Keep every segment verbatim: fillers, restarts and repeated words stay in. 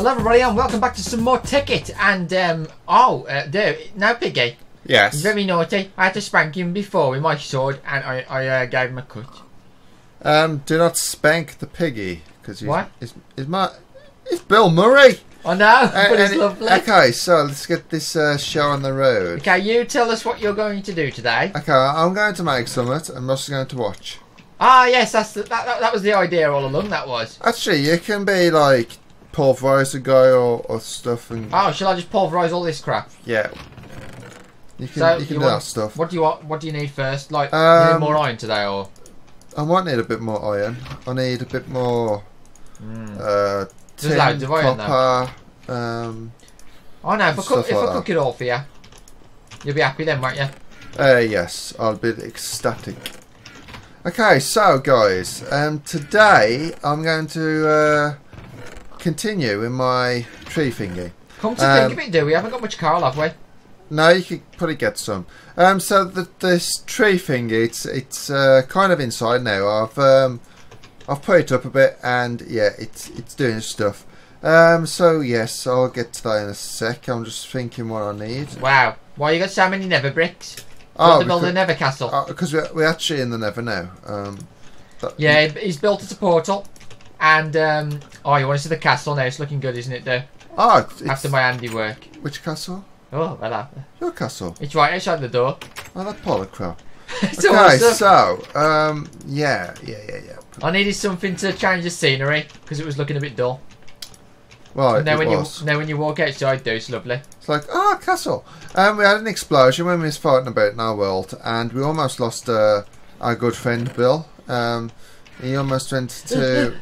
Hello everybody and welcome back to some more Tekkit. And um oh uh, there now Piggy. Yes. Very naughty. I had to spank him before with my sword and I, I uh, gave him a cut. Um do not spank the piggy because what? Is is my it's Bill Murray. I know, but and, it's and lovely. It, okay, so let's get this uh, show on the road. Okay, you tell us what you're going to do today. Okay, I'm going to make something and I'm also going to watch. Ah, yes, that's the, that, that, that was the idea all along, that was. Actually, you can be like pulverize a guy or, or stuff. And oh, shall I just pulverize all this crap? Yeah. You can, so you can you do want, that stuff. What do you want, What do you need first? Like, um, you need more iron today or? I might need a bit more iron. I need a bit more... Mm. Uh, Tin, loads of iron, copper, though. Um, oh no, if I, cook, if like I cook it all for you, you'll be happy then, won't you? Uh, yes, I'll be ecstatic. Okay, so guys, um, today I'm going to uh, continue in my tree thingy. Come to um, think of it, do we? Haven't got much coal, have we? No, you could probably get some. Um, so the, this tree thingy, it's it's uh, kind of inside now. I've um. I've put it up a bit and yeah, it's it's doing stuff. Um, so yes, I'll get to that in a sec. I'm just thinking what I need. Wow, why you got so many Nether bricks? Oh, to build a Nether castle. Because uh, we're, we're actually in the Nether now. Um, that, yeah, he's built us a portal, and um, oh, you want to see the castle now? It's looking good, isn't it, though? Oh, it's, after my handiwork. Which castle? Oh, well, your castle. It's right outside the door. Oh, that pile of crap. Okay, awesome. so um, yeah, yeah, yeah, yeah. I needed something to change the scenery because it was looking a bit dull. Well, and then it when was. you now when you walk outside, though, it's lovely. It's like ah, oh, castle. Um, we had an explosion when we was fighting about in our world, and we almost lost uh, our good friend Bill. Um, he almost went to.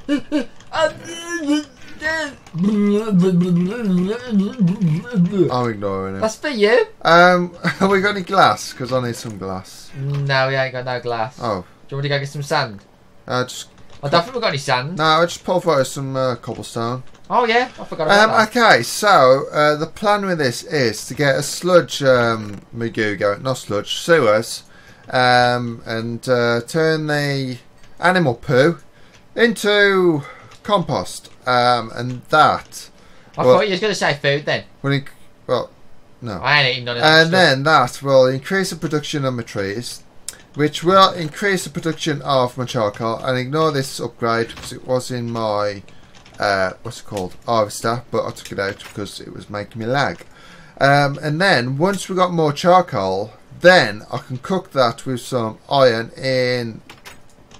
I'm ignoring him. That's for you. Um, have we got any glass? Because I need some glass. No, we ain't got no glass. Oh, do you want to go get some sand? Uh, just I don't think we've got any sand. No, I just pulverised some uh, cobblestone. Oh yeah, I forgot about um, that. Okay, so uh, the plan with this is to get a sludge um, magoo going, not sludge, sewers, um, and uh, turn the animal poo into compost, um, and that... I well, thought you were going to say food then. When well, no. I ain't eating none of that And stuff. Then that will increase the production of my trees, which will increase the production of my charcoal. And ignore this upgrade because it was in my uh, what's it called harvester, but I took it out because it was making me lag. Um, and then once we got more charcoal, then I can cook that with some iron in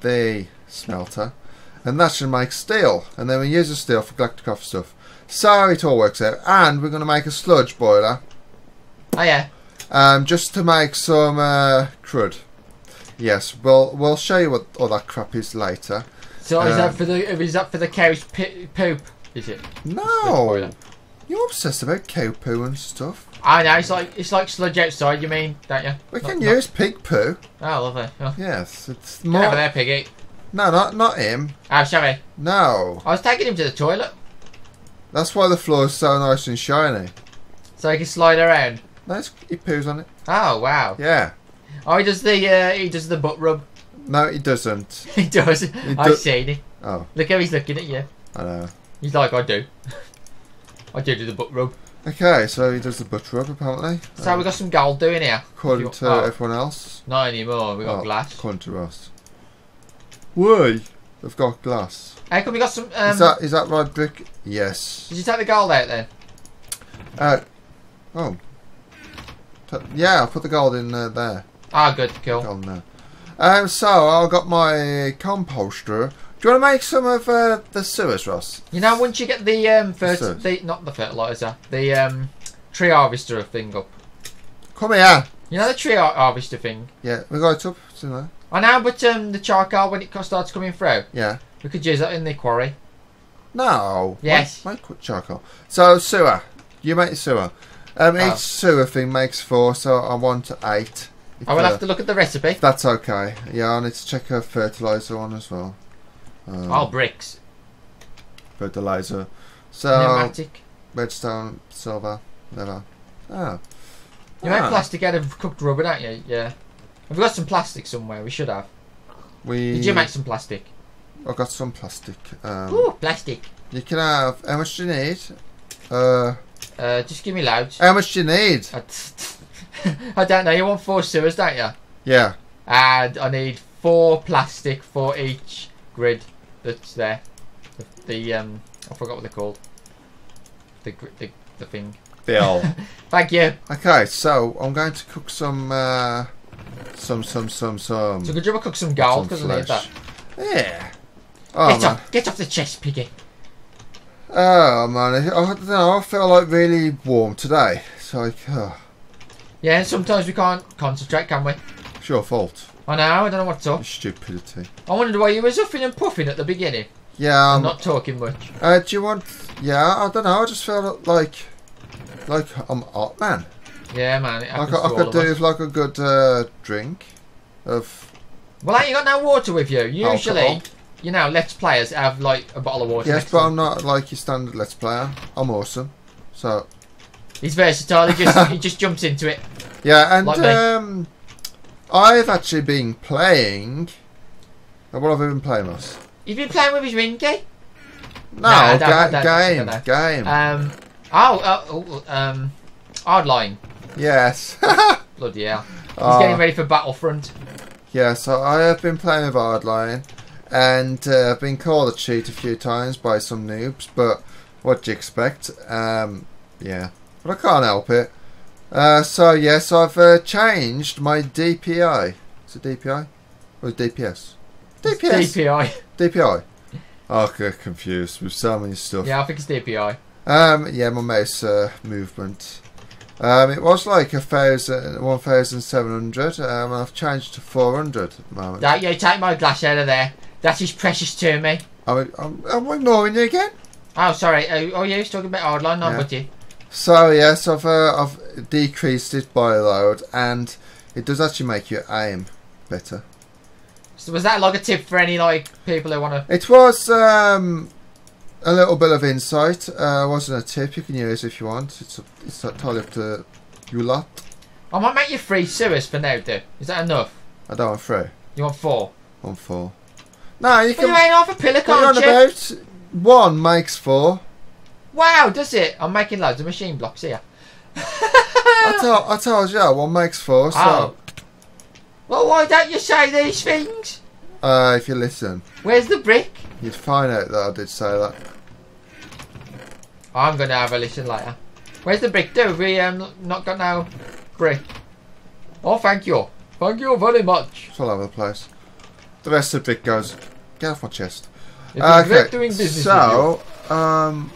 the smelter, and that should make steel. And then we use the steel for Galacticraft stuff. So it all works out. And we're going to make a sludge boiler. Oh yeah. Um, just to make some uh, crud. Yes, we'll we'll show you what all that crap is later. So um, is that for the is that for the cow's poop? Is it? No, you're obsessed about cow poo and stuff. I know it's like it's like sludge outside. You mean, don't you? We not, can not... use pig poo. Oh, lovely. Oh. Yes, it's more. Get over there, piggy. No, not not him. Oh, sorry. No. I was taking him to the toilet. That's why the floor is so nice and shiny. So he can slide around. No, he poos on it. Oh wow. Yeah. Oh, he does the uh, he does the butt rub. No, he doesn't. he does. He do I've seen it. Oh, look how he's looking at you. I know. He's like, I do. I do do the butt rub. Okay, so he does the butt rub apparently. So um, we got some gold doing here. According to oh, everyone else. Not anymore. We got oh, glass. According to us. Why? They've got glass. Hey, come we got some. Um, is that is that right, Brick? Yes. Did you take the gold out then? Uh, oh. Yeah, I put the gold in uh, there. Ah, good, cool. Gone now. Um, so I've got my composter. Do you want to make some of uh, the sewers, Ross? You know, once you get the um, fertilizer, the, not the fertilizer, the um, tree harvester thing up. Come here. You know the tree har harvester thing. Yeah, we got it up. It's in there. I know, but um, the charcoal when it starts coming through. Yeah. We could use that in the quarry. No. Yes. Make charcoal. So sewer. You make the sewer. Um, oh. Each sewer thing makes four, so I want eight. If I will uh, have to look at the recipe. That's okay. Yeah, I need to check her fertilizer on as well. Um, oh, bricks. Fertilizer. So. Pneumatic. Redstone, silver, leather. Oh. You made ah. plastic out of cooked rubber, don't you? Yeah. Have we got some plastic somewhere? We should have. We. Did you make some plastic? I got some plastic. Um, Ooh, plastic. You can have. How much do you need? Uh, uh, just give me loads. How much do you need? I, I don't know. You want four sewers, don't you? Yeah. And I need four plastic for each grid that's there. The, the um, I forgot what they're called. The the the thing. The old. Thank you. Okay, so I'm going to cook some uh, some some some some. So could you ever cook some gold? Because I need that. Yeah. Oh, get man. Off! Get off the chest, piggy. Oh man, I don't know. I feel like really warm today. So like, oh. Yeah, sometimes we can't concentrate, can we? It's your fault. I know. I don't know what's up. It's stupidity. I wondered why you were huffing and puffing at the beginning. Yeah. I'm um, not talking much. Uh, do you want? Yeah, I don't know. I just feel like, like I'm hot, man. Yeah, man. It I could, I could do with like a good uh, drink of. Well, ain't you got no water with you? Usually. Alcohol. You know, Let's Players have, like, a bottle of water. Yes, but I'm not, like, your standard Let's Player. I'm awesome. So... He's versatile. He just, he just jumps into it. Yeah, and, like um... I've actually been playing... What have I been playing with? You've been playing with his Ringy? No, no ga don't, game, don't game. Um, oh, oh, um... Hardline. Yes. Bloody hell. He's oh. getting ready for Battlefront. Yeah, so I have been playing with Hardline. And uh, I've been called a cheat a few times by some noobs, but what do you expect? Um, yeah, but I can't help it. Uh, so yes, I've uh, changed my D P I. Is it D P I or D P S? D P S. It's D P I. D P I. Oh, I get confused with so many stuff. Yeah, I think it's D P I. Um, yeah, my mouse uh, movement. Um, it was like a thousand, one thousand seven hundred. Um, I've changed to four hundred at the moment. Don't you take my glass out of there. That is precious to me. I'm, I'm, I'm ignoring you again. Oh, sorry. Oh, oh yeah, he's talking about Hardline, not with you. So, yes, yeah, so I've, uh, I've decreased it by a load, and it does actually make your aim better. So was that like a tip for any, like, people who want to... It was um, a little bit of insight. Uh, it wasn't a tip. You can use it if you want. It's, a, it's totally up to you lot. I might make you three sewers for now, dude. Is that enough? I don't want three. You want four? I want four. No, you but can. You ain't half a pillar, can't you? About one makes four. Wow, does it? I'm making loads of machine blocks here. I, told, I told you, one makes four. So. Oh. Well, why don't you say these things? Uh, if you listen. Where's the brick? You'd find out that I did say that. I'm gonna have a listen later. Where's the brick? Do we um not got no brick? Oh, thank you, thank you very much. It's all over the place. The rest of it goes, get off my chest. Uh, okay, doing business so, um,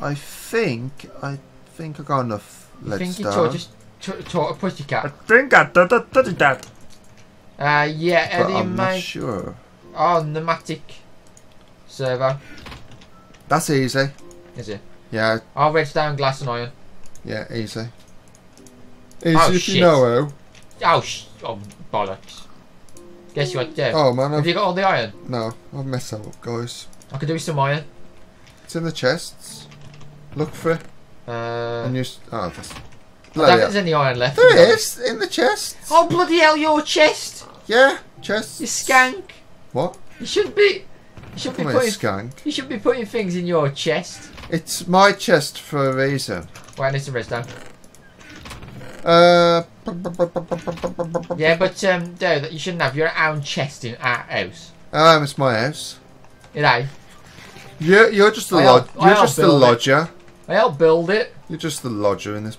I think, I think I got enough lead stone. I think you just taught a pussy cat. I think I did that. Uh, yeah, Eddie, I'm not sure. Oh, pneumatic servo. That's easy. Is it? Yeah. I'll redstone, glass and iron. Yeah, easy. Easy oh, if shit. you know how. Oh, sh oh, bollocks. Guess you what, Dave? Oh man, I've... have you got all the iron? No, I've messed that up, guys. I could do with some iron. It's in the chests. Look for it. Uh, and you... oh, that's... I don't think there's any iron left. There it is, in the chest. Oh bloody hell, your chest! Yeah, chest. You skank. What? You shouldn't be. You shouldn't be putting skank. You should be putting things in your chest. It's my chest for a reason. Wait, I need some redstone. Uh, yeah, but um, dude, you shouldn't have your own chest in our house. Um, it's my house. It ain't. You're, you're just the lodger. You're just the lodger. I helped build it. You're just the lodger in this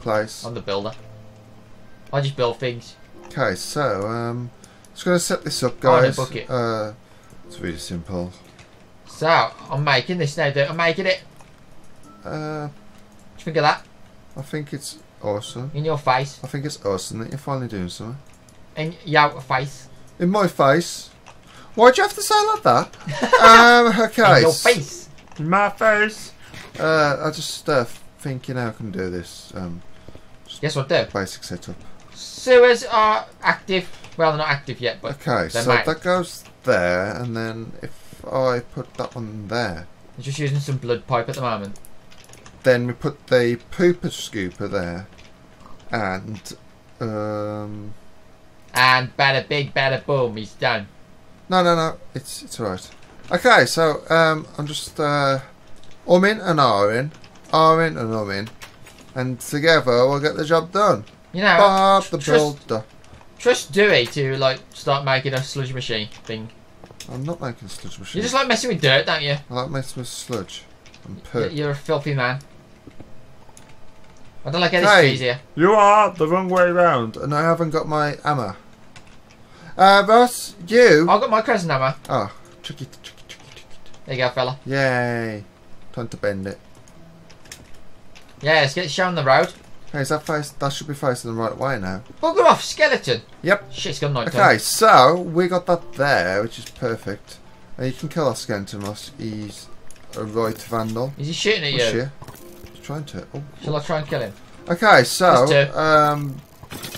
place. I'm the builder. I just build things. Okay, so um, just gonna set this up, guys. Oh, bucket. Uh, it's really simple. So I'm making this now, dude. I'm making it. Uh, what do you think of that? I think it's. Awesome. In your face. I think it's awesome that you're finally doing something. In your face. In my face. Why'd you have to say like that? um, okay. In your face. In my face. Uh, I just uh, thinking how I can do this. Um, yes, what do? Basic setup. Sewers are active. Well, they're not active yet, but okay, so might. That goes there, and then if I put that one there. You're just using some blood pipe at the moment. Then we put the pooper scooper there. And, um... and bada big, bada boom, he's done. No, no, no, it's it's alright. Okay, so, um, I'm just, uh, umming and ahhing are in an oven, and together we'll get the job done. You know, Bob the Builder. Trust Dewey to like start making a sludge machine thing. I'm not making a sludge machine. You just like messing with dirt, don't you? I like messing with sludge and poo. You're a filthy man. I don't like any hey, easier. You are the wrong way round, and I haven't got my hammer. Uh, Ross, you. I've got my crescent hammer. Oh, tricky, tricky, tricky, tricky. There you go, fella. Yay! Time to bend it. Yeah, let's get it shown the road. Okay, is that face? That should be facing the right way now. Bugger off, skeleton. Yep. Shit's gone night. Okay, so we got that there, which is perfect. And you can kill our skeleton, Ross. He's a right vandal. Is he shooting at you? Shit. Trying to. Oh, shall I try and kill him? Okay, so um,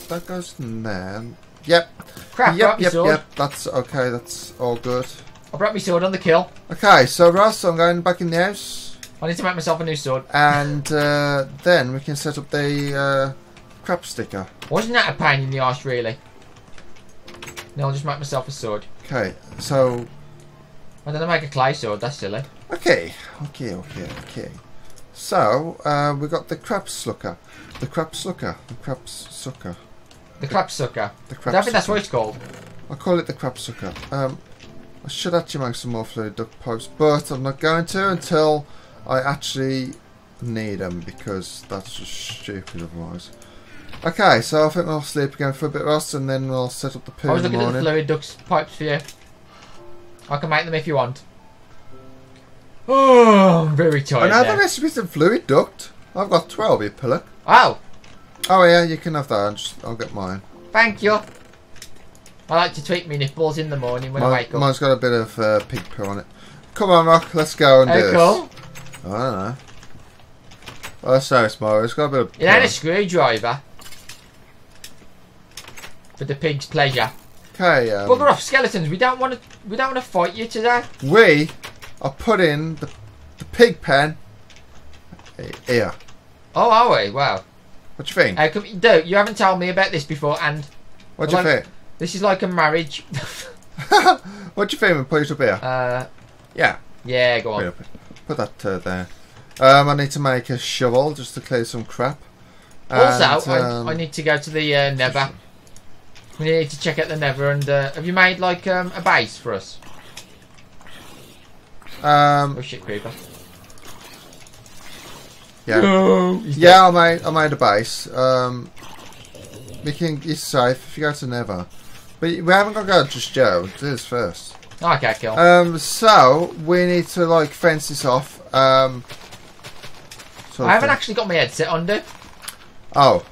that goes in there. Yep. Crap. Yep. Yep. Yep. That's okay. That's all good. I brought my sword on the kill. Okay, so Ross, I'm going back in the house. I need to make myself a new sword. And uh, then we can set up the uh, crap sticker. Wasn't that a pain in the arse, really? No, I'll just make myself a sword. Okay, so. I don't know, make a clay sword. That's silly. Okay. Okay. Okay. Okay. So, uh, we got the crab sucker, the crab sucker, the crab sucker, the crab sucker. The crab I don't think that's what it's called. I call it the crab sucker. Um, I should actually make some more fluid duck posts, but I'm not going to until I actually need them because that's just stupid otherwise. Okay, so I think I'll sleep again for a bit, Ross, and then we'll set up the poo in the morning. I was looking at the fluid ducks pipes for you. I can make them if you want. Oh, I'm very tired. Another recipe's in fluid duct. I've got twelve, you pillock. Oh. Oh yeah, you can have that. I'll, just, I'll get mine. Thank you. I like to tweak me nipples in the morning when mine, I wake up. Mine's got a bit of uh, pig poo on it. Come on, Rock. Let's go and oh, do cool. this. Oh, I don't know. Oh, that's nice, Mario. It's got a bit of. It had a screwdriver. For the pig's pleasure. Okay. Um, Bugger off, skeletons. We don't want to. We don't want to fight you today. We. I'll put in the, the pig pen here. Oh, are we? Wow. What do you think? Uh, come, dude, you haven't told me about this before, and... What do you like, think? This is like a marriage. What do you think we put it up here? Uh, yeah. Yeah, go on. Put that uh, there. Um, I need to make a shovel just to clear some crap. And, also, um, I, I need to go to the uh, Never. We need to check out the Never, and uh, have you made like um, a base for us? Um, oh shit, creeper. Yeah. No, yeah, I made, I made a base. Um, we can, it's safe if you go to Never. But we haven't got to go just Joe. Do this first. Okay, kill. Um, so, we need to like fence this off. Um, I haven't actually got my headset on, dude. Oh.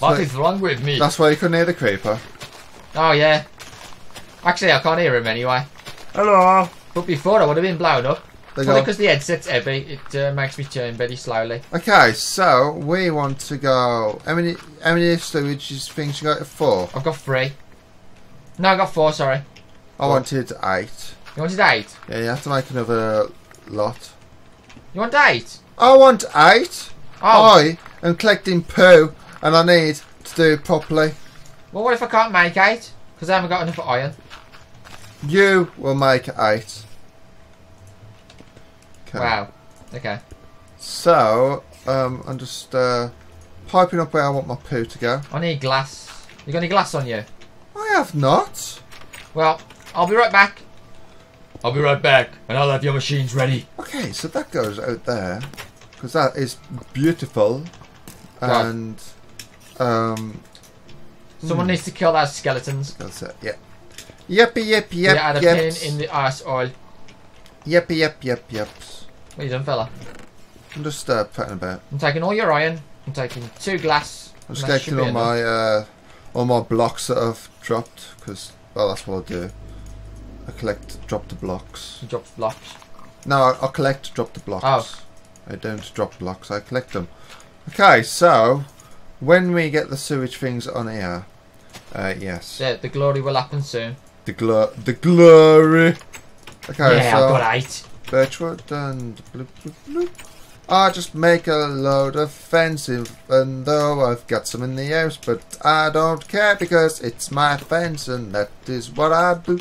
What so is wrong with me? That's why you couldn't hear the creeper. Oh, yeah. Actually, I can't hear him anyway. Hello. But before I would have been blown up. Probably because the headset's heavy, it uh, makes me turn very slowly. Okay, so we want to go. How many how many storages things you got at four? I've got three. No, I got four. Sorry. I wanted eight. You wanted eight? Yeah, you have to make another lot. You want eight? I want eight. Oh. I am collecting poo, and I need to do it properly. Well, what if I can't make eight? Because I haven't got enough iron. You will make eight. Okay. Wow. Okay. So, um, I'm just uh, piping up where I want my poo to go. I need glass. You got any glass on you? I have not. Well, I'll be right back. I'll be right back, and I'll have your machines ready. Okay, so that goes out there, because that is beautiful. God. And um, someone hmm. needs to kill those skeletons. That's it. Yeah. Yippee, yep, yep, yeah, and a yep. pin in the arse oil. Yippee, yep, yep, yep. What are you doing, fella? I'm just uh, putting about. I'm taking all your iron. I'm taking two glass. I'm just collecting all my uh, all my blocks that I've dropped because well, that's what I do. I collect, drop the blocks. You drop the blocks. No, I, I collect, drop the blocks. Oh. I don't drop blocks. I collect them. Okay, so when we get the sewage things on here, uh, yes. Yeah, the glory will happen soon. The glory, the glory. Okay, yeah, so I've got eight. Birchwood and bloop, bloop, bloop. I just make a load of fencing, even though I've got some in the house, but I don't care because it's my fence and that is what I do.